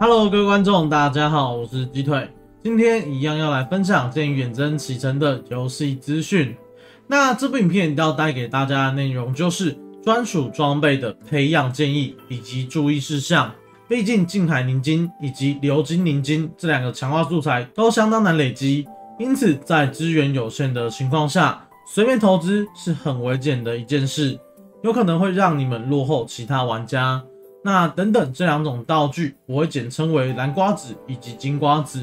Hello， 各位观众，大家好，我是鸡腿，今天一样要来分享鉴于远征启程的游戏资讯。那这部影片要带给大家的内容就是专属装备的培养建议以及注意事项。毕竟近海凝晶以及流金凝晶这两个强化素材都相当难累积，因此在资源有限的情况下，随便投资是很危险的一件事，有可能会让你们落后其他玩家。 那等等这两种道具，我会简称为蓝瓜子以及金瓜子。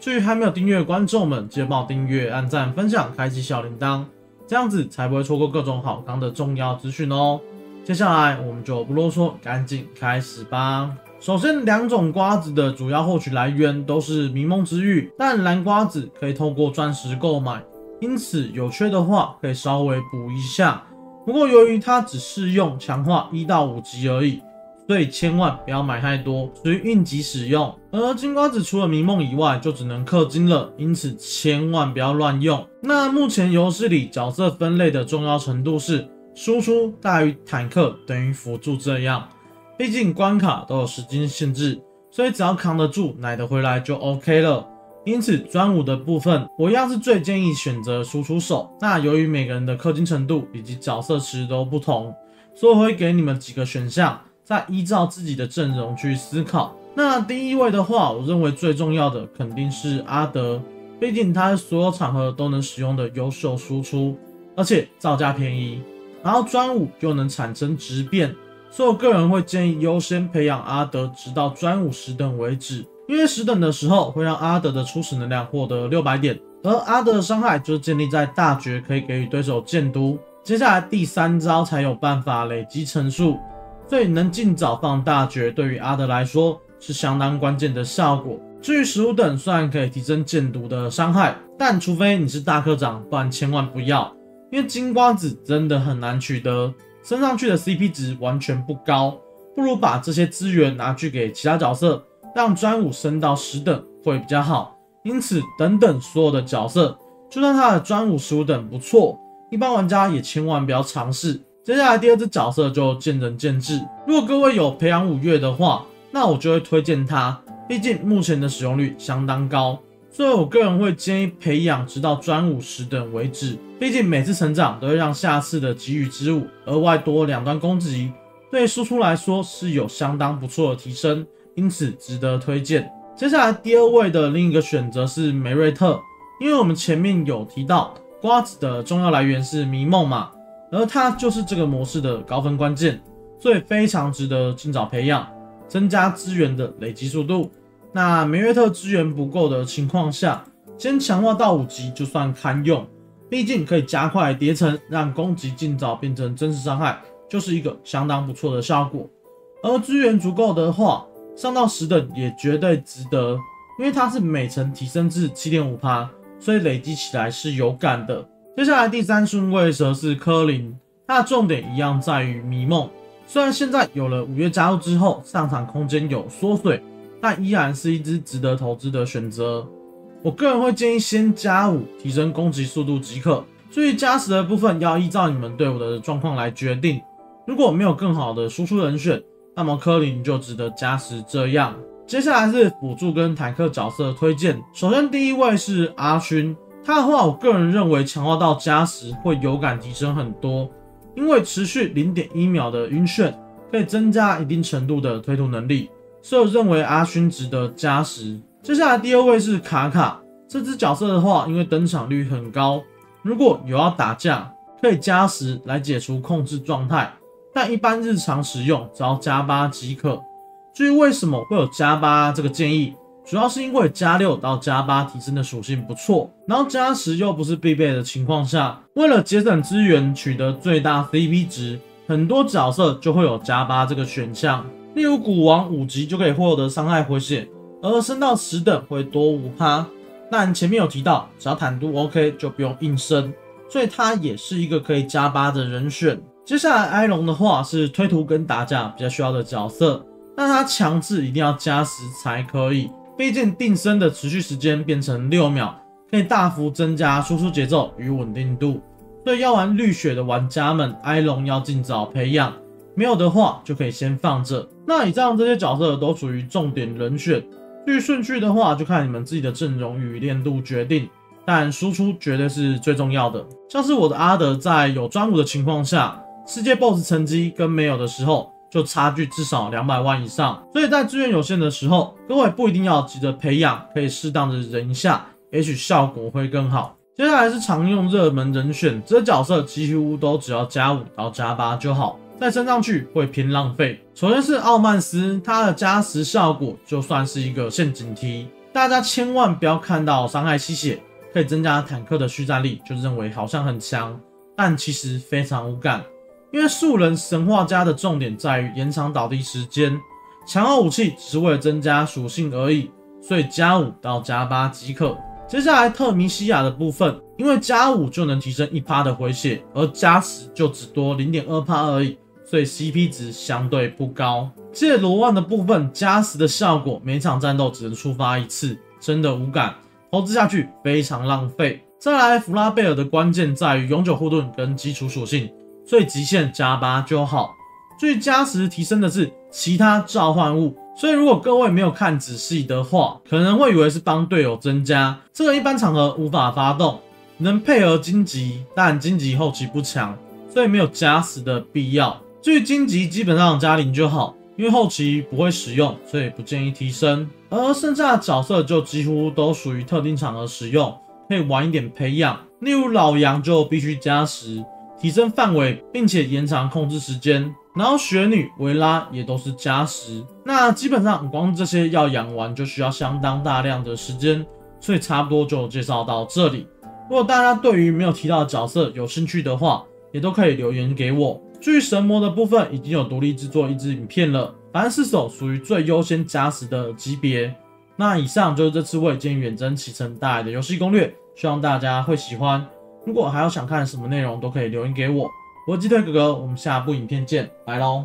至于还没有订阅的观众们，记得帮我订阅、按赞、分享、开启小铃铛，这样子才不会错过各种好康的重要资讯哦。接下来我们就不啰嗦，赶紧开始吧。首先，两种瓜子的主要获取来源都是迷蒙之域，但蓝瓜子可以透过钻石购买，因此有缺的话可以稍微补一下。不过由于它只适用强化1到5级而已。 所以千万不要买太多，属于应急使用。而金瓜子除了迷梦以外，就只能氪金了，因此千万不要乱用。那目前游戏里角色分类的重要程度是输出大于坦克等于辅助这样，毕竟关卡都有时间限制，所以只要扛得住、奶得回来就 OK 了。因此专武的部分，我一样是最建议选择输出手。那由于每个人的氪金程度以及角色池都不同，所以我会给你们几个选项。 再依照自己的阵容去思考。那第一位的话，我认为最重要的肯定是阿德，毕竟他是所有场合都能使用的优秀输出，而且造价便宜，然后专武又能产生质变，所以我个人会建议优先培养阿德，直到专武10等为止，因为10等的时候会让阿德的初始能量获得600点，而阿德的伤害就是建立在大绝可以给予对手箭毒，接下来第3招才有办法累积层数。 所以能尽早放大绝，对于阿德来说是相当关键的效果。至于15等，虽然可以提升箭毒的伤害，但除非你是大科长，不然千万不要，因为金瓜子真的很难取得，升上去的 CP 值完全不高，不如把这些资源拿去给其他角色，让专武升到10等会比较好。因此，等等所有的角色，就算他的专武15等不错，一般玩家也千万不要尝试。 接下来第2只角色就见仁见智。如果各位有培养5月的话，那我就会推荐它，毕竟目前的使用率相当高，所以我个人会建议培养直到专武10等为止。毕竟每次成长都会让下次的给予之舞额外多2段攻击，对输出来说是有相当不错的提升，因此值得推荐。接下来第2位的另一个选择是梅瑞特，因为我们前面有提到瓜子的重要来源是迷梦嘛。 而它就是这个模式的高分关键，所以非常值得尽早培养，增加资源的累积速度。那梅瑞特资源不够的情况下，先强化到5级就算堪用，毕竟可以加快叠层，让攻击尽早变成真实伤害，就是一个相当不错的效果。而资源足够的话，上到10等也绝对值得，因为它是每层提升至 7.5%， 所以累积起来是有感的。 接下来第3顺位则是科林，它的重点一样在于迷梦。虽然现在有了5月加入之后，上场空间有缩水，但依然是一支值得投资的选择。我个人会建议先加5，提升攻击速度即可。至于加10的部分，要依照你们队伍的状况来决定。如果没有更好的输出人选，那么科林就值得加10这样。接下来是辅助跟坦克角色的推荐，首先第1位是阿勋。 他的话，我个人认为强化到加10会有感提升很多，因为持续 0.1 秒的晕眩可以增加一定程度的推图能力，所以我认为阿勋值得加10。接下来第2位是卡卡，这只角色的话，因为登场率很高，如果有要打架，可以加10来解除控制状态，但一般日常使用只要加8即可。至于为什么会有加8这个建议？ 主要是因为加6到加8提升的属性不错，然后加10又不是必备的情况下，为了节省资源取得最大 CP 值，很多角色就会有加8这个选项。例如古王5级就可以获得伤害回血，而升到10等会多 5%。但前面有提到，只要坦度 OK 就不用硬升，所以它也是一个可以加8的人选。接下来埃隆的话是推图跟打架比较需要的角色，但它强制一定要加10才可以。 毕竟定身的持续时间变成6秒，可以大幅增加输出节奏与稳定度。所以要玩绿血的玩家们，埃隆要尽早培养，没有的话就可以先放着。那以上这些角色都属于重点人选，至于顺序的话，就看你们自己的阵容与练度决定，但输出绝对是最重要的。像是我的阿德在有专武的情况下，世界 BOSS 成绩跟没有的时候就差距至少200万以上，所以在资源有限的时候，各位不一定要急着培养，可以适当的忍一下，也许效果会更好。 接下来是常用热门人选，这些角色几乎都只要加5到加8就好，再升上去会偏浪费。首先是奥曼斯，它的加10效果就算是一个陷阱题，大家千万不要看到伤害吸血可以增加坦克的续战力，就认为好像很强，但其实非常无感。因为素人神话家的重点在于延长倒地时间，强化武器只是为了增加属性而已，所以加5到加8即可。 接下来特弥西亚的部分，因为加5就能提升 1% 的回血，而加10就只多 0.2% 而已，所以 CP 值相对不高。谢罗万的部分，加10的效果每场战斗只能触发一次，真的无感，投资下去非常浪费。再来弗拉贝尔的关键在于永久护盾跟基础属性，所以极限加8就好。至于加10提升的是其他召唤物。 所以，如果各位没有看仔细的话，可能会以为是帮队友增加，这个一般场合无法发动，能配合荆棘，但荆棘后期不强，所以没有加10的必要。至于荆棘，基本上加0就好，因为后期不会使用，所以不建议提升。而剩下的角色就几乎都属于特定场合使用，可以晚一点培养。例如老羊就必须加10，提升范围，并且延长控制时间。 然后雪女、维拉也都是加10，那基本上光这些要养完就需要相当大量的时间，所以差不多就介绍到这里。如果大家对于没有提到的角色有兴趣的话，也都可以留言给我。至于神魔的部分，已经有独立制作一支影片了，凡四手属于最优先加10的级别。那以上就是这次为《远征启程》带来的游戏攻略，希望大家会喜欢。如果还有想看什么内容，都可以留言给我。 我是鸡腿哥哥，我们下部影片见，拜喽。